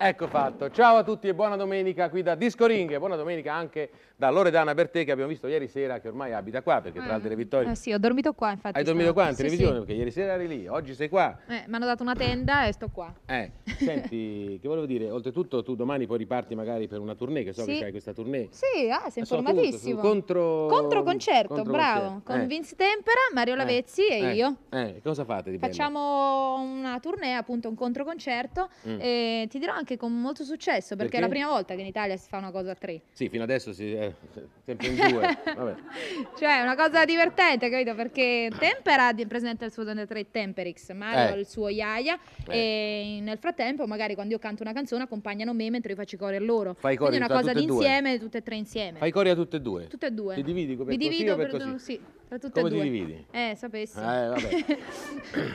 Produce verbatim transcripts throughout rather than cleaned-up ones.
Ecco fatto, ciao a tutti e buona domenica qui da Discoring, buona domenica anche da Loredana Bertè che abbiamo visto ieri sera, che ormai abita qua perché eh, tra altre vittorie... Eh sì, ho dormito qua infatti. Hai dormito qua in sì, televisione sì. Perché ieri sera eri lì, oggi sei qua. Eh, mi hanno dato una tenda e sto qua. Eh, senti, che volevo dire, oltretutto tu domani poi riparti magari per una tournée, che so sì. Che c'hai questa tournée. Sì, ah, sei informatissimo. Tutto, contro... contro concerto, contro bravo, concerto. con eh. Vince Tempera, Mario Lavezzi eh. e eh. io. Eh, cosa fate di bello? Facciamo una tournée, appunto un controconcerto mm. e ti dirò anche che con molto successo, perché, perché è la prima volta che in Italia si fa una cosa a tre. Sì, fino adesso si è sempre in due. Vabbè. Cioè, è una cosa divertente, capito? Perché Tempera presenta il suo tre Temperix, Mario eh. il suo Yaya, eh. e nel frattempo, magari quando io canto una canzone, accompagnano me mentre io faccio i cori a loro. Fai cori Quindi è una cosa d'insieme, tutte e tre insieme. Fai cori a tutte e due? Tutte e due. Ti dividi per Mi divido per, per così? Sì, tra tutte Come e due. Come ti dividi? Eh, sapessi. Eh, vabbè.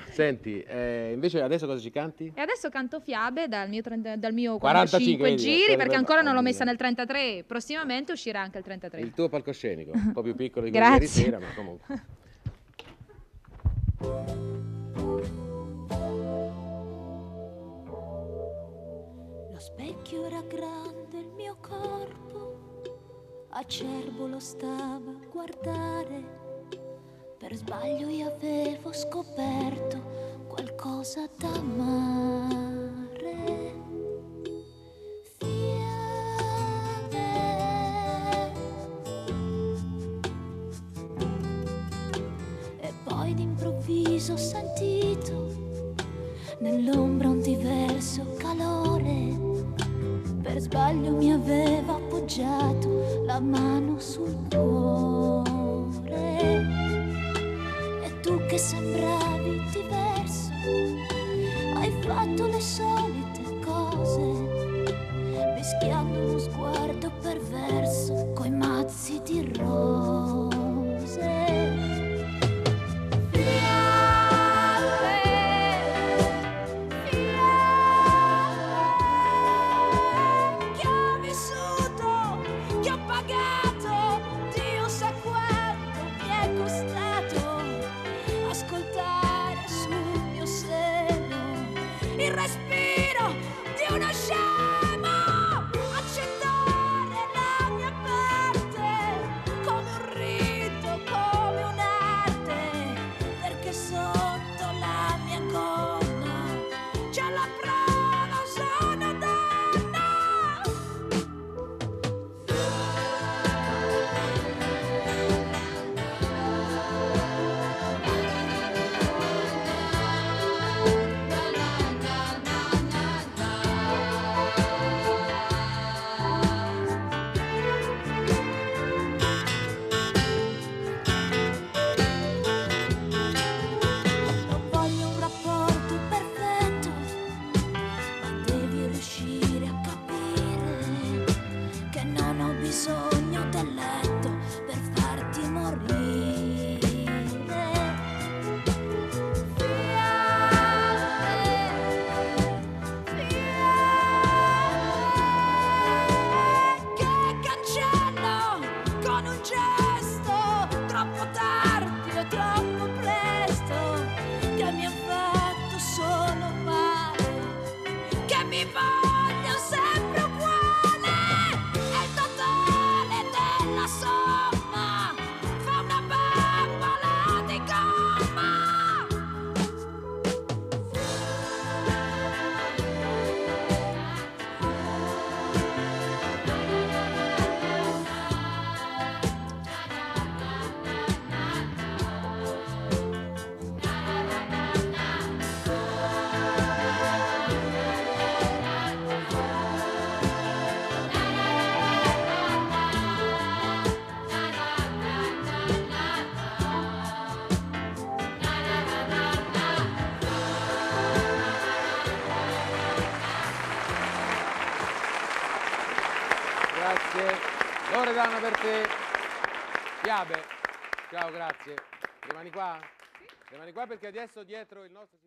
Senti, eh, invece adesso cosa ci canti? E adesso canto Fiabe dal mio trenta dal mio quarantacinque giri, perché ancora non l'ho messa nel trentatré, prossimamente uscirà anche il trentatré. Il tuo palcoscenico, un po' più piccolo di quello di ieri sera, ma comunque. Lo specchio era grande, il mio corpo acerbo lo stava a guardare. Per sbaglio io avevo scoperto qualcosa da amare. Ho sentito nell'ombra un diverso calore, per sbaglio mi aveva appoggiato la mano sul cuore, e tu che sembravi diverso hai fatto le solite cose, mischiando uno sguardo perverso coi mazzi di rose. Loredana Bertè, Fiabe, ciao, grazie. Rimani qua? Sì. Rimani qua perché adesso dietro il nostro...